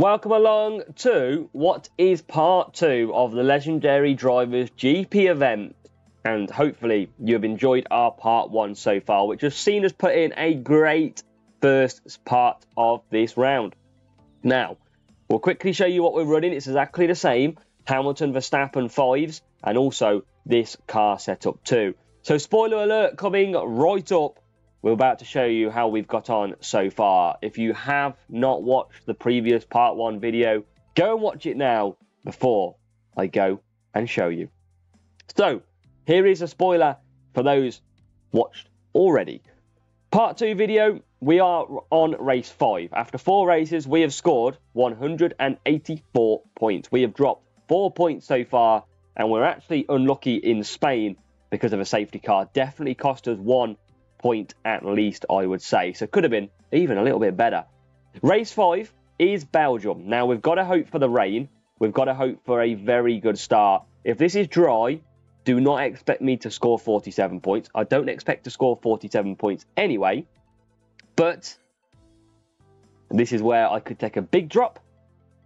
Welcome along to what is part two of the Legendary Drivers GP event, and hopefully you've enjoyed our part one so far, which has seen us put in a great first part of this round. Now, we'll quickly show you what we're running. It's exactly the same Hamilton Verstappen 5s and also this car setup too. So spoiler alert coming right up. We're about to show you how we've got on so far. If you have not watched the previous part one video, go and watch it now before I go and show you. So here is a spoiler for those watched already. Part two video, we are on race 5. After 4 races, we have scored 184 points. We have dropped 4 points so far, and we're actually unlucky in Spain because of a safety car. Definitely cost us 1 point at least, I would say. So could have been even a little bit better. Race 5 is Belgium. Now we've got to hope for the rain. We've got to hope for a very good start. If this is dry, do not expect me to score 47 points. I don't expect to score 47 points anyway. But this is where I could take a big drop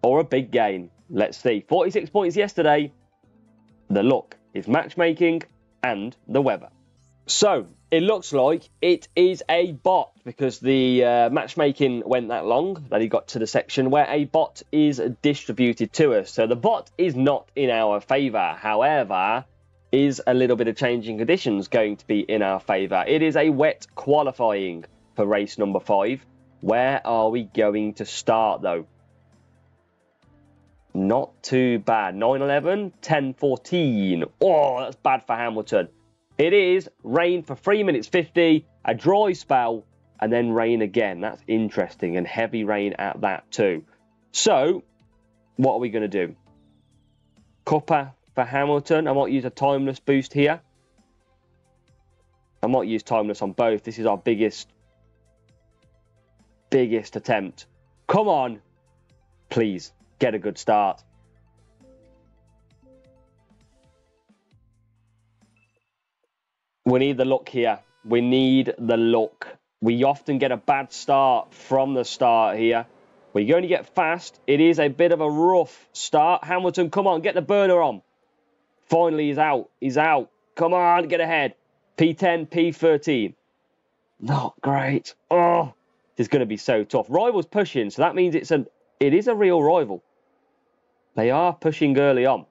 or a big gain. Let's see. 46 points yesterday. The luck is matchmaking and the weather. So it looks like it is a bot because the matchmaking went that long that he got to the section where a bot is distributed to us. So the bot is not in our favour. However, is a little bit of changing conditions going to be in our favour. It is a wet qualifying for race number 5. Where are we going to start though? Not too bad. 9.11, 10.14. Oh, that's bad for Hamilton. It is rain for 3 minutes 50, a dry spell, and then rain again. That's interesting, and heavy rain at that too. So, what are we going to do? Cuppa for Hamilton. I might use a timeless boost here. I might use timeless on both. This is our biggest attempt. Come on. Please, get a good start. We need the luck here. We need the luck. We often get a bad start from the start here. We're going to get fast. It is a bit of a rough start. Hamilton, come on, get the burner on. Finally, he's out. He's out. Come on, get ahead. P10, P13. Not great. Oh, this is going to be so tough. Rival's pushing, so that means it is a real rival. They are pushing early on.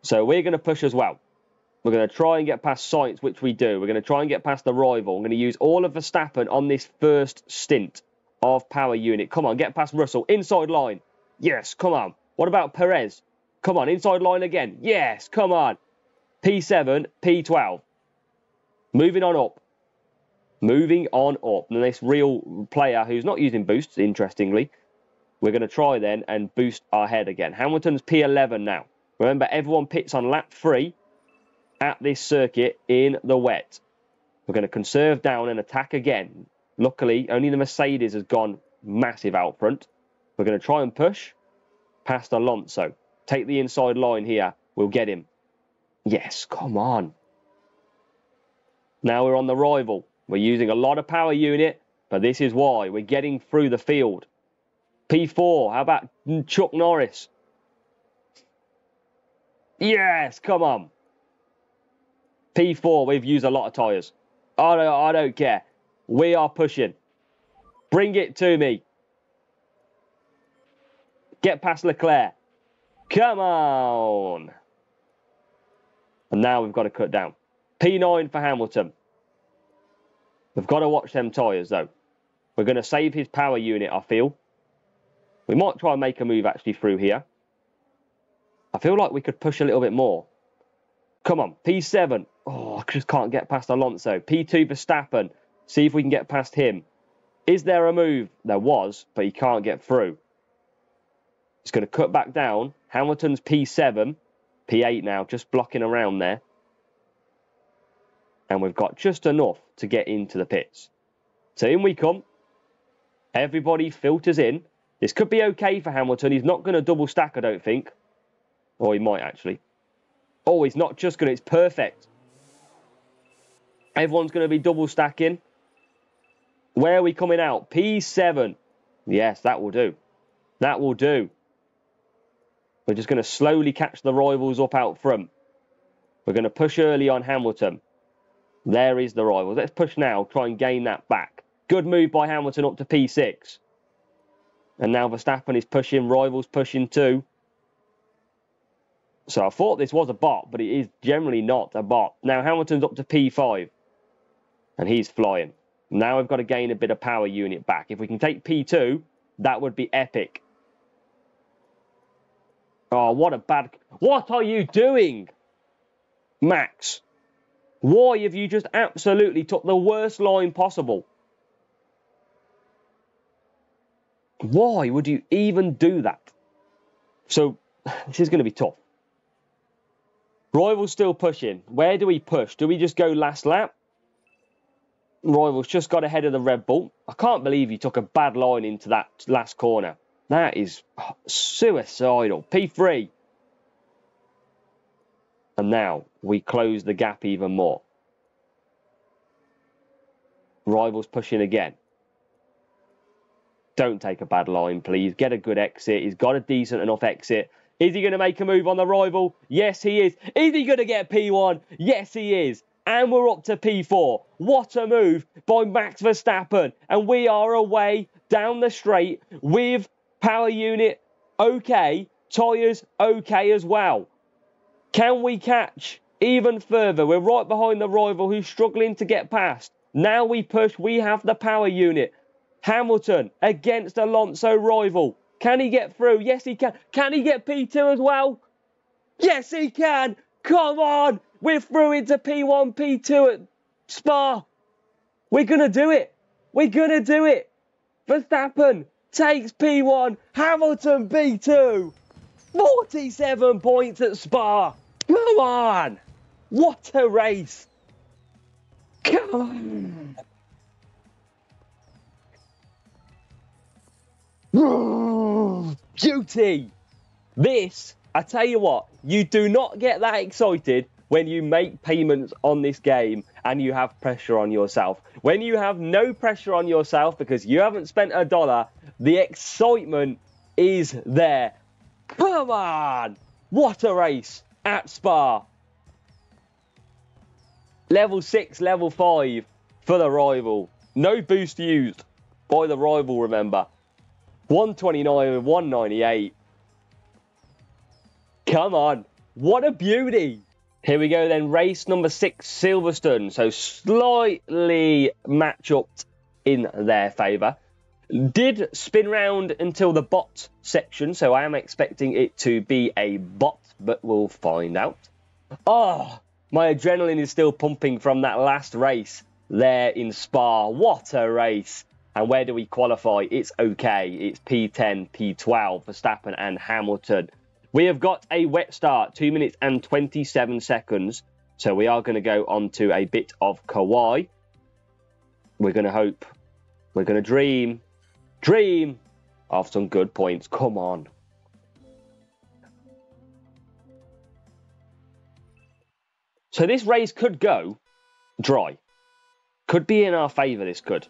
So we're going to push as well. We're going to try and get past Sainz, which we do. We're going to try and get past the rival. I'm going to use all of Verstappen on this first stint of power unit. Come on, get past Russell. Inside line. Yes, come on. What about Perez? Come on, inside line again. Yes, come on. P7, P12. Moving on up. Moving on up. And this real player who's not using boosts, interestingly, we're going to try then and boost our head again. Hamilton's P11 now. Remember, everyone pits on lap 3. At this circuit in the wet. We're going to conserve down and attack again. Luckily, only the Mercedes has gone massive out front. We're going to try and push past Alonso. Take the inside line here. We'll get him. Yes, come on. Now we're on the rival. We're using a lot of power unit, but this is why we're getting through the field. P4, how about Chuck Norris? Yes, come on. P4, we've used a lot of tyres. I don't care. We are pushing. Bring it to me. Get past Leclerc. Come on. And now we've got to cut down. P9 for Hamilton. We've got to watch them tyres, though. We're going to save his power unit, I feel. We might try and make a move, actually, through here. I feel like we could push a little bit more. Come on, P7. Oh, I just can't get past Alonso. P2 Verstappen. See if we can get past him. Is there a move? There was, but he can't get through. He's going to cut back down. Hamilton's P7. P8 now, just blocking around there. And we've got just enough to get into the pits. So in we come. Everybody filters in. This could be okay for Hamilton. He's not going to double stack, I don't think. Or he might, actually. Oh, he's not just going to, it's perfect. Everyone's going to be double stacking. Where are we coming out? P7. Yes, that will do. That will do. We're just going to slowly catch the rivals up out front. We're going to push early on Hamilton. There is the rival. Let's push now, try and gain that back. Good move by Hamilton up to P6. And now Verstappen is pushing, rivals pushing too. So I thought this was a bot, but it is generally not a bot. Now Hamilton's up to P5. And he's flying. Now I've got to gain a bit of power unit back. If we can take P2, that would be epic. Oh, what a bad... What are you doing, Max? Why have you just absolutely took the worst line possible? Why would you even do that? So, this is going to be tough. Rival's still pushing. Where do we push? Do we just go last lap? Rival's just got ahead of the Red Bull. I can't believe he took a bad line into that last corner. That is suicidal. P3. And now we close the gap even more. Rival's pushing again. Don't take a bad line, please. Get a good exit. He's got a decent enough exit. Is he going to make a move on the rival? Yes, he is. Is he going to get P1? Yes, he is. And we're up to P4. What a move by Max Verstappen. And we are away down the straight with power unit okay, tyres okay as well. Can we catch even further? We're right behind the rival who's struggling to get past. Now we push. We have the power unit. Hamilton against Alonso rival. Can he get through? Yes, he can. Can he get P2 as well? Yes, he can. Come on. We're through into P1, P2 at Spa. We're going to do it. We're going to do it. Verstappen takes P1. Hamilton P2. 47 points at Spa. Come on. What a race. Come on. Beauty. This, I tell you what, you do not get that excited when you make payments on this game and you have pressure on yourself. When you have no pressure on yourself because you haven't spent a dollar, the excitement is there. Come on! What a race at Spa. Level 6, level 5 for the rival. No boost used by the rival, remember. 129 and 198. Come on. What a beauty. Here we go then. Race number 6, Silverstone. So slightly match-upped in their favour. Did spin round until the bot section. So I am expecting it to be a bot, but we'll find out. Oh, my adrenaline is still pumping from that last race there in Spa. What a race. And where do we qualify? It's okay. It's P10, P12, Verstappen and Hamilton. We have got a wet start, 2 minutes and 27 seconds. So we are going to go on to a bit of Kawhi. We're going to hope. We're going to dream. Dream of some good points. Come on. So this race could go dry. Could be in our favour, this could.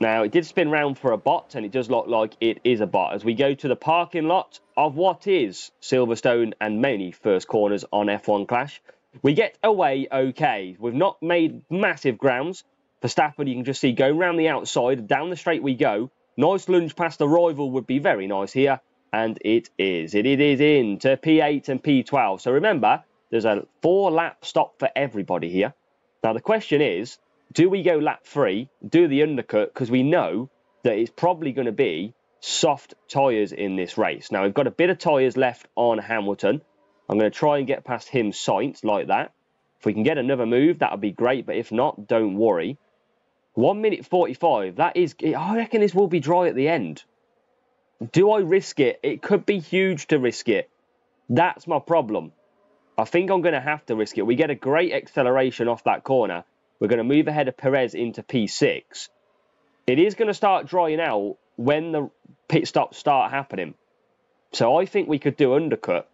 Now, it did spin round for a bot, and it does look like it is a bot. As we go to the parking lot of what is Silverstone and many first corners on F1 Clash, we get away okay. We've not made massive grounds. Verstappen, you can just see, going round the outside. Down the straight we go. Nice lunge past the rival would be very nice here. And it is. It is into P8 and P12. So remember, there's a 4-lap stop for everybody here. Now, the question is, do we go lap 3, do the undercut, because we know that it's probably going to be soft tyres in this race. Now, we've got a bit of tyres left on Hamilton. I'm going to try and get past him, Sainz, like that. If we can get another move, that would be great, but if not, don't worry. 1 minute 45, that is... I reckon this will be dry at the end. Do I risk it? It could be huge to risk it. That's my problem. I think I'm going to have to risk it. We get a great acceleration off that corner. We're going to move ahead of Perez into P6. It is going to start drying out when the pit stops start happening. So I think we could do undercut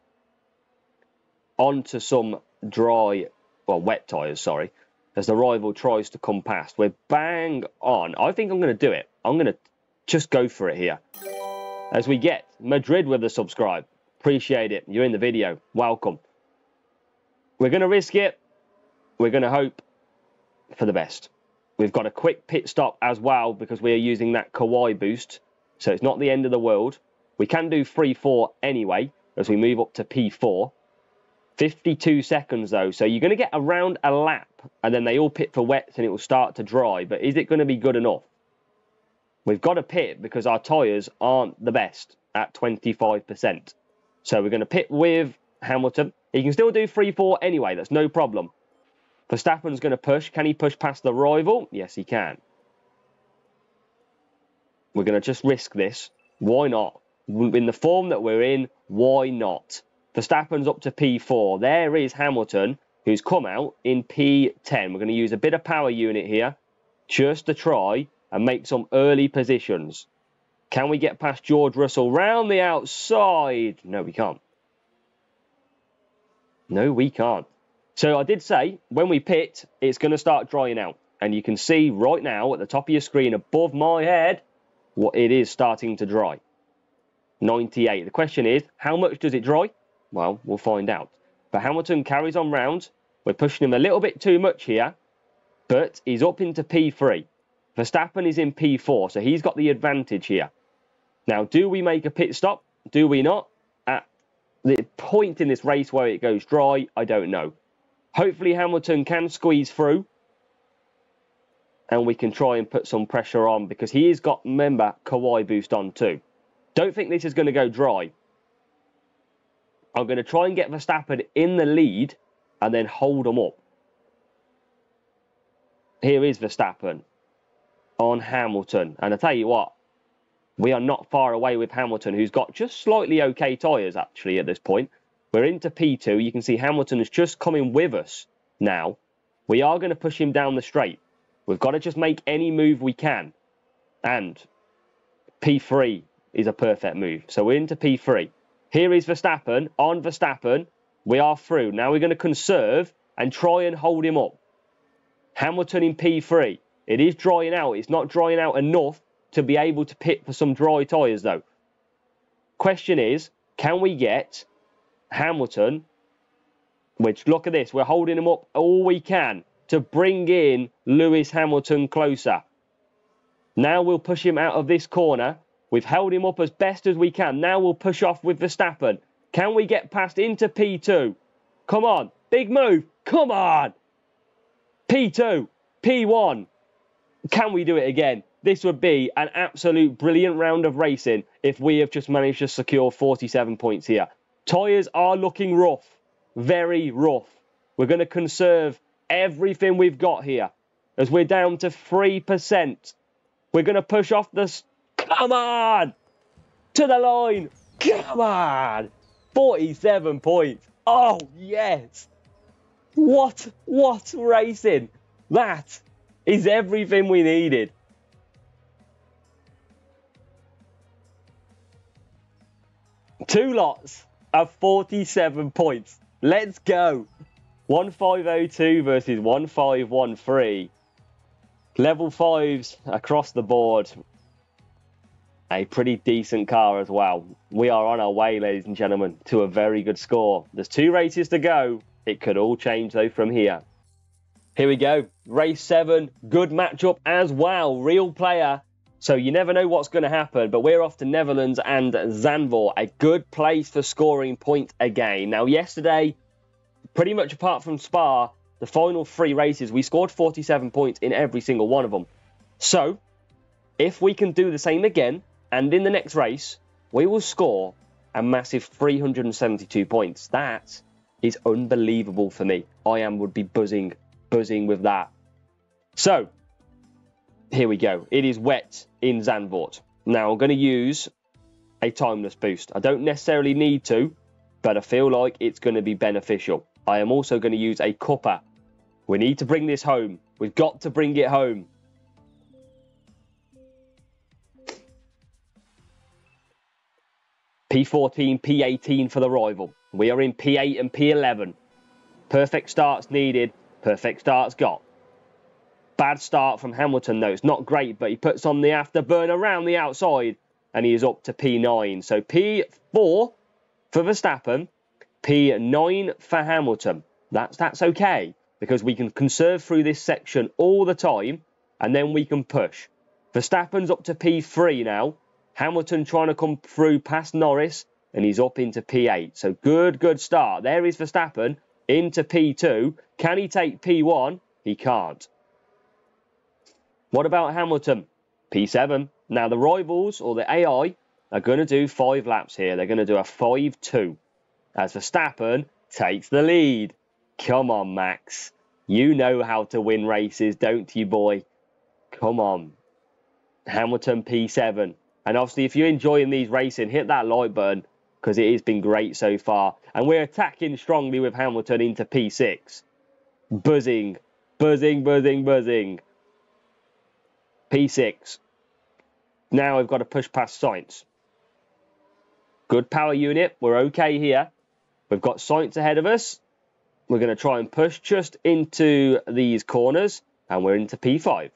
onto some dry, well, wet tyres, sorry, as the rival tries to come past. We're bang on. I think I'm going to do it. I'm going to just go for it here. as we get Madrid with a subscribe. Appreciate it. You're in the video. Welcome. We're going to risk it. We're going to hope for the best. We've got a quick pit stop as well because we are using that Kawhi boost. So it's not the end of the world. We can do 3-4 anyway as we move up to P4. 52 seconds though. So you're going to get around a lap and then they all pit for wets and it will start to dry. But is it going to be good enough? We've got to pit because our tyres aren't the best at 25%. So we're going to pit with Hamilton. He can still do 3-4 anyway. That's no problem. Verstappen's going to push. Can he push past the rival? Yes, he can. We're going to just risk this. Why not? In the form that we're in, why not? Verstappen's up to P4. There is Hamilton, who's come out in P10. We're going to use a bit of power unit here just to try and make some early positions. Can we get past George Russell round the outside? No, we can't. No, we can't. So I did say, when we pit, it's going to start drying out. And you can see right now at the top of your screen above my head, what it is starting to dry. 98. The question is, how much does it dry? Well, we'll find out. But Hamilton carries on round. We're pushing him a little bit too much here. But he's up into P3. Verstappen is in P4, so he's got the advantage here. Now, do we make a pit stop? Do we not? At the point in this race where it goes dry, I don't know. Hopefully Hamilton can squeeze through and we can try and put some pressure on because he has got, remember, Kawhi boost on too. Don't think this is going to go dry. I'm going to try and get Verstappen in the lead and then hold him up. Here is Verstappen on Hamilton. And I tell you what, we are not far away with Hamilton, who's got just slightly okay tyres actually at this point. We're into P2. You can see Hamilton is just coming with us now. We are going to push him down the straight. We've got to just make any move we can. And P3 is a perfect move. So we're into P3. Here is Verstappen. On Verstappen, we are through. Now we're going to conserve and try and hold him up. Hamilton in P3. It is drying out. It's not drying out enough to be able to pit for some dry tyres though. Question is, can we get Hamilton, which, look at this, we're holding him up all we can to bring in Lewis Hamilton closer. Now we'll push him out of this corner. We've held him up as best as we can. Now we'll push off with Verstappen. Can we get past into P2? Come on, big move, come on. P2, P1. Can we do it again? This would be an absolute brilliant round of racing if we have just managed to secure 47 points here. Tyres are looking rough, very rough. We're going to conserve everything we've got here as we're down to 3%. We're going to push off the... Come on! To the line! Come on! 47 points. Oh, yes! What racing? That is everything we needed. Two lots of 47 points. Let's go. 1502 versus 1513. Level 5s across the board. A pretty decent car as well. We are on our way, ladies and gentlemen, to a very good score. There's 2 races to go. It could all change though from here. Here we go. Race 7. Good matchup as well. Real player. So you never know what's going to happen, but we're off to Netherlands and Zandvoort, a good place for scoring points again. Now, yesterday, pretty much apart from Spa, the final 3 races, we scored 47 points in every single one of them. So, if we can do the same again, and in the next race, we will score a massive 372 points. That is unbelievable for me. I would be buzzing with that. So, here we go. It is wet in Zandvoort. Now I'm going to use a timeless boost. I don't necessarily need to, but I feel like it's going to be beneficial. I am also going to use a cuppa. We need to bring this home. We've got to bring it home. P14, P18 for the rival. We are in P8 and P11. Perfect starts needed. Perfect starts got. Bad start from Hamilton, though. It's not great, but he puts on the afterburner around the outside. and he is up to P9. So P4 for Verstappen, P9 for Hamilton. That's okay, because we can conserve through this section all the time, and then we can push. Verstappen's up to P3 now. Hamilton trying to come through past Norris, and he's up into P8. So good start. There is Verstappen into P2. Can he take P1? He can't. What about Hamilton? P7. Now the rivals, or the AI, are going to do 5 laps here. They're going to do a 5-2 as Verstappen takes the lead. Come on, Max. You know how to win races, don't you, boy? Come on. Hamilton P7. And obviously, if you're enjoying these racing, hit that like button, because it has been great so far. And we're attacking strongly with Hamilton into P6. Buzzing. Buzzing. P6. Now I've got to push past Sainz. Good power unit. We're okay here. We've got Sainz ahead of us. We're going to try and push just into these corners. And we're into P5.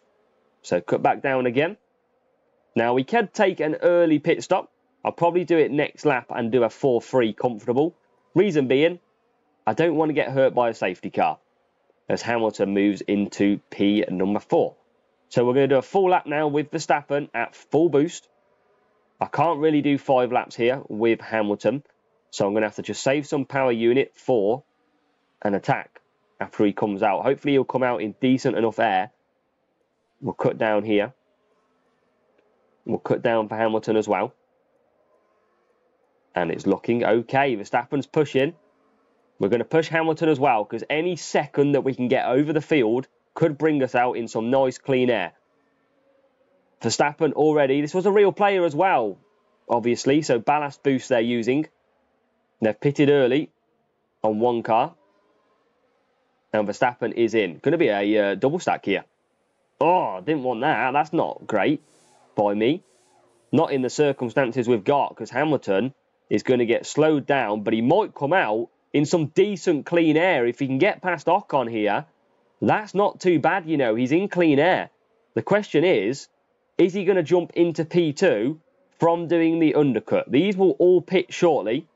So cut back down again. Now, we can take an early pit stop. I'll probably do it next lap and do a 4-3 comfortable. Reason being, I don't want to get hurt by a safety car as Hamilton moves into P number 4. So we're going to do a full lap now with Verstappen at full boost. I can't really do 5 laps here with Hamilton. So I'm going to have to just save some power unit for an attack after he comes out. Hopefully he'll come out in decent enough air. We'll cut down here. We'll cut down for Hamilton as well. And it's looking okay. Verstappen's pushing. We're going to push Hamilton as well, because any second that we can get over the field could bring us out in some nice clean air. Verstappen already. This was a real player as well, obviously. So ballast boost they're using. They've pitted early on one car. And Verstappen is in. Going to be a double stack here. Oh, I didn't want that. That's not great. By me, not in the circumstances we've got, because Hamilton is going to get slowed down, but he might come out in some decent clean air. If he can get past Ocon here, that's not too bad, you know. He's in clean air. The question is he going to jump into P2 from doing the undercut? These will all pit shortly,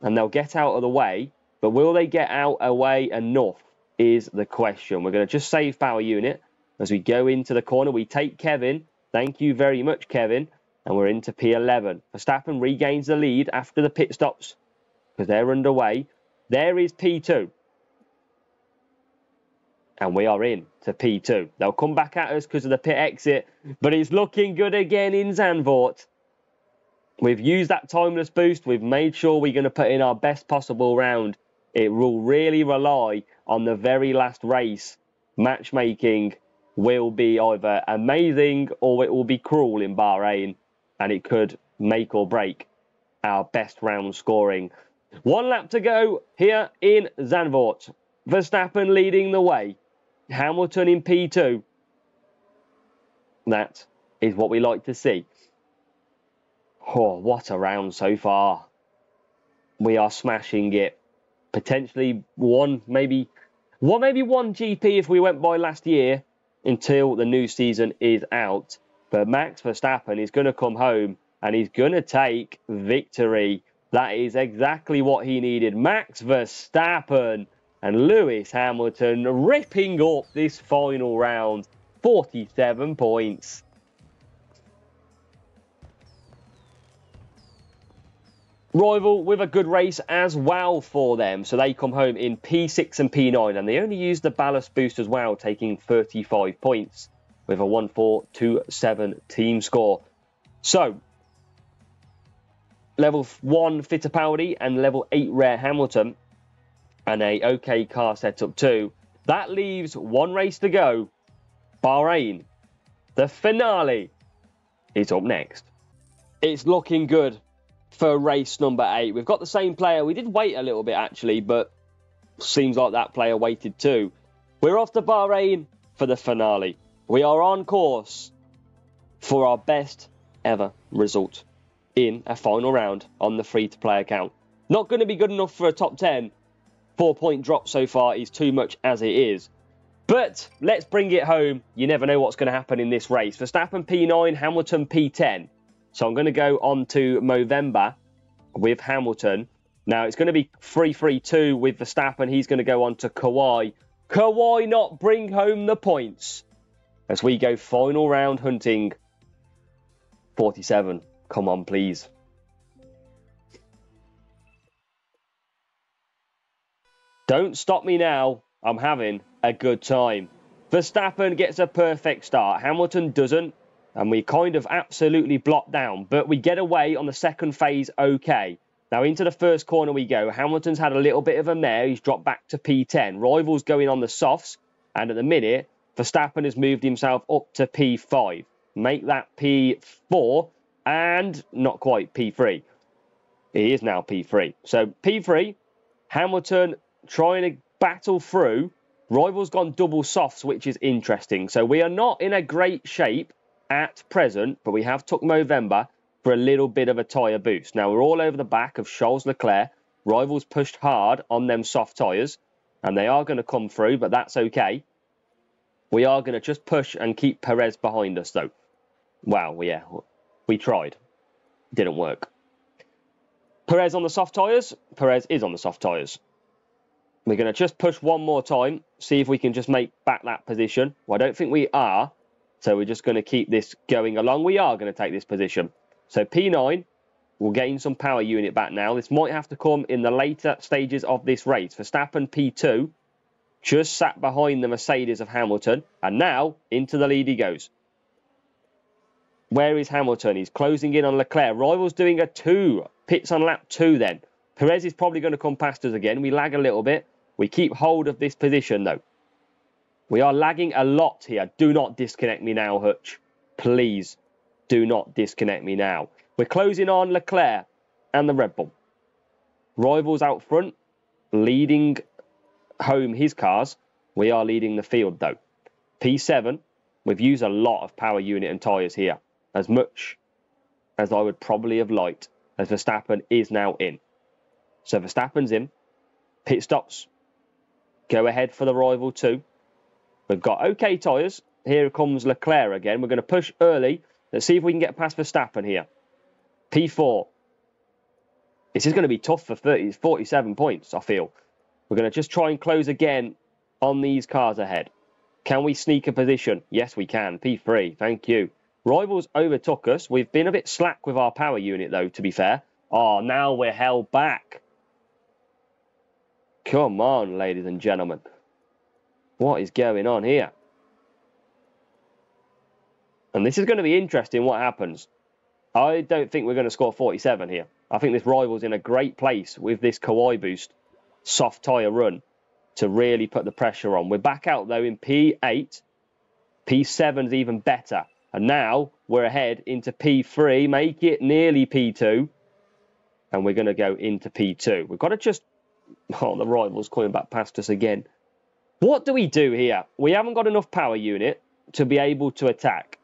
and they'll get out of the way, but will they get out away enough is the question. We're going to just save power unit as we go into the corner. We take Kevin. Thank you very much, Kevin. And we're into P11. Verstappen regains the lead after the pit stops, because they're underway. There is P2. And we are in to P2. They'll come back at us because of the pit exit. But it's looking good again in Zandvoort. We've used that timeless boost. We've made sure we're going to put in our best possible round. It will really rely on the very last race. Matchmaking will be either amazing or it will be cruel in Bahrain, and it could make or break our best round scoring. One lap to go here in Zandvoort. Verstappen leading the way. Hamilton in P2. That is what we like to see. Oh, what a round so far. We are smashing it. Potentially maybe one GP if we went by last year, until the new season is out. But Max Verstappen is going to come home and he's going to take victory. That is exactly what he needed. Max Verstappen and Lewis Hamilton ripping up this final round. 47 points. Rival with a good race as well for them. So they come home in P6 and P9. And they only used the ballast boost as well, taking 35 points with a 1-4-2-7 team score. So, level 1 Fittipaldi and level 8 Rare Hamilton. And a okay car setup too. That leaves one race to go. Bahrain. The finale is up next. It's looking good for race number 8. We've got the same player. We did wait a little bit actually, but seems like that player waited too. We're off to Bahrain for the finale. We are on course for our best ever result in a final round on the free-to-play account. Not going to be good enough for a top 10. 4-point drop so far is too much as it is. But let's bring it home. You never know what's going to happen in this race. Verstappen P9, Hamilton P10. So I'm going to go on to Movember with Hamilton. Now, it's going to be 3-3-2 with Verstappen. He's going to go on to Kawhi. Kawhi not bring home the points as we go final round hunting. 47. Come on, please. Don't stop me now. I'm having a good time. Verstappen gets a perfect start. Hamilton doesn't. And we kind of absolutely block down. But we get away on the second phase okay. Now into the first corner we go. Hamilton's had a little bit of a mare. He's dropped back to P10. Rivals going on the softs. And at the minute, Verstappen has moved himself up to P5. Make that P4 and not quite P3. He is now P3. So P3, Hamilton trying to battle through. Rivals gone double softs, which is interesting. So we are not in a great shape at present, but we have took Movember for a little bit of a tyre boost. Now, we're all over the back of Charles Leclerc. Rivals pushed hard on them soft tyres, and they are going to come through, but that's okay. We are going to just push and keep Perez behind us, though. Wow, yeah, we tried. Didn't work. Perez on the soft tyres. Perez is on the soft tyres. We're going to just push one more time, see if we can just make back that position. Well, I don't think we are, so we're just going to keep this going along. We are going to take this position. So P9 will gain some power unit back now. This might have to come in the later stages of this race. Verstappen P2 just sat behind the Mercedes of Hamilton. And now into the lead he goes. Where is Hamilton? He's closing in on Leclerc. Rivals doing a 2. Pits on lap 2 then. Perez is probably going to come past us again. We lag a little bit. We keep hold of this position though. We are lagging a lot here. Do not disconnect me now, Hutch. Please do not disconnect me now. We're closing on Leclerc and the Red Bull. Rivals out front, leading home his cars. We are leading the field, though. P7, we've used a lot of power unit and tyres here. As much as I would probably have liked, as Verstappen is now in. So Verstappen's in. Pit stops. Go ahead for the rival too. We've got okay tyres. Here comes Leclerc again. We're going to push early. Let's see if we can get past Verstappen here. P4. This is going to be tough for 47 points, I feel. We're going to just try and close again on these cars ahead. Can we sneak a position? Yes, we can. P3. Thank you. Rivals overtook us. We've been a bit slack with our power unit, though, to be fair. Oh, now we're held back. Come on, ladies and gentlemen. What is going on here? And this is going to be interesting what happens. I don't think we're going to score 47 here. I think this rival's in a great place with this Kawhi boost soft tyre run to really put the pressure on. We're back out though in P8. P7's even better. And now we're ahead into P3. Make it nearly P2. And we're going to go into P2. We've got to just... Oh, the rival's coming back past us again. What do we do here? We haven't got enough power unit to be able to attack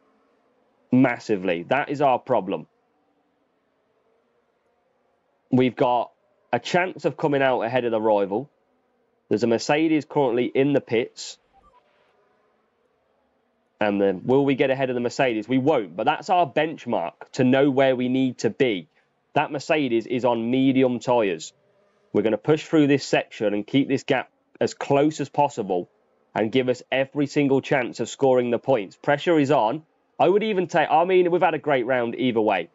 massively. That is our problem. We've got a chance of coming out ahead of the rival. There's a Mercedes currently in the pits. And then will we get ahead of the Mercedes? We won't, but that's our benchmark to know where we need to be. That Mercedes is on medium tyres. We're going to push through this section and keep this gap as close as possible and give us every single chance of scoring the points. Pressure is on. I would even take, I mean, we've had a great round either way.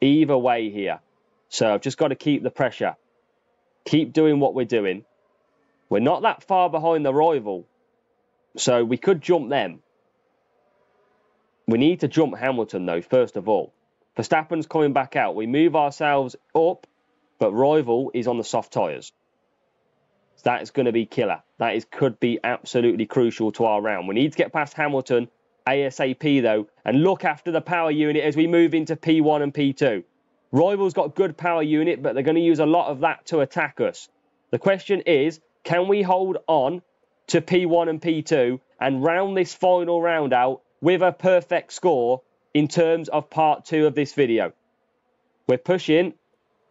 Either way here. So I've just got to keep the pressure. Keep doing what we're doing. We're not that far behind the rival. So we could jump them. We need to jump Hamilton though, first of all. Verstappen's coming back out. We move ourselves up, but rival is on the soft tyres. That is going to be killer. That is could be absolutely crucial to our round. We need to get past Hamilton ASAP, though, and look after the power unit as we move into P1 and P2. Rivals got good power unit, but they're going to use a lot of that to attack us. The question is, can we hold on to P1 and P2 and round this final round out with a perfect score in terms of part 2 of this video? We're pushing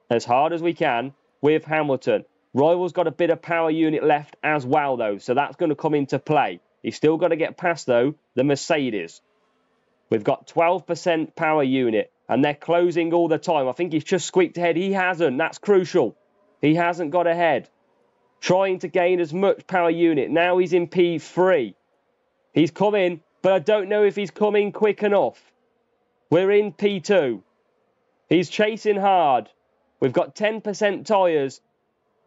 as hard as we can with Hamilton. Rival's got a bit of power unit left as well, though, so that's going to come into play. He's still got to get past, though, the Mercedes. We've got 12% power unit. and they're closing all the time. I think he's just squeaked ahead. He hasn't. That's crucial. He hasn't got ahead. Trying to gain as much power unit. Now he's in P3. He's come in, but I don't know if he's coming quick enough. We're in P2. He's chasing hard. We've got 10% tyres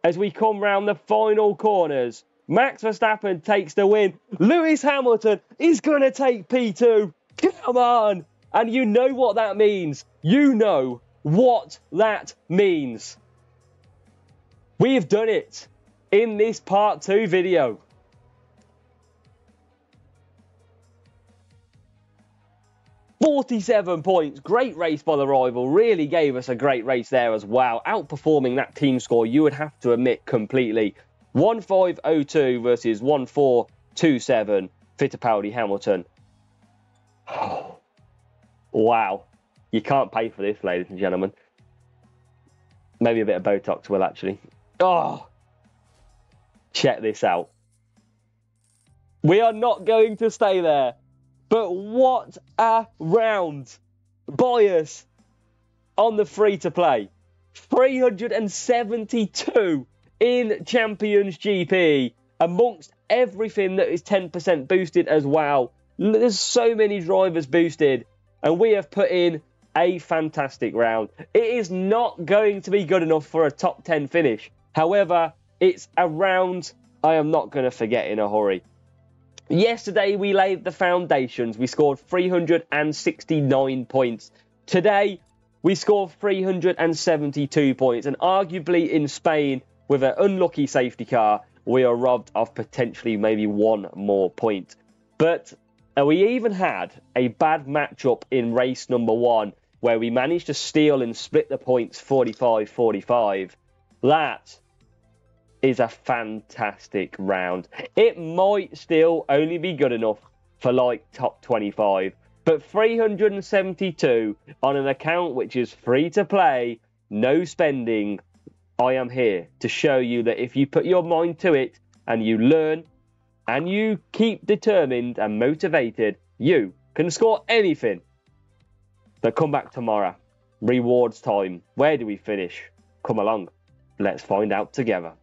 as we come round the final corners. Max Verstappen takes the win. Lewis Hamilton is going to take P2. Come on. And you know what that means. You know what that means. We have done it in this part 2 video. .47 points, great race by the rival, really gave us a great race there as well, outperforming that team score, you would have to admit, completely. 1502 versus 1427, Fittipaldi Hamilton. Oh, wow, you can't pay for this, ladies and gentlemen. Maybe a bit of Botox will, actually. Oh, check this out. We are not going to stay there. But what a round. Bias on the free to play. 372 in Champions GP. Amongst everything that is 10% boosted as well. There's so many drivers boosted. And we have put in a fantastic round. It is not going to be good enough for a top 10 finish. However, it's a round I am not going to forget in a hurry. Yesterday, we laid the foundations. We scored 369 points. Today, we scored 372 points. And arguably in Spain, with an unlucky safety car, we are robbed of potentially maybe one more point. But we even had a bad matchup in race number 1, where we managed to steal and split the points 45-45. That is a fantastic round. It might still only be good enough for like top 25, but 372 on an account which is free to play, no spending. I am here to show you that if you put your mind to it and you learn and you keep determined and motivated, you can score anything. But come back tomorrow, rewards time. Where do we finish? Come along, let's find out together.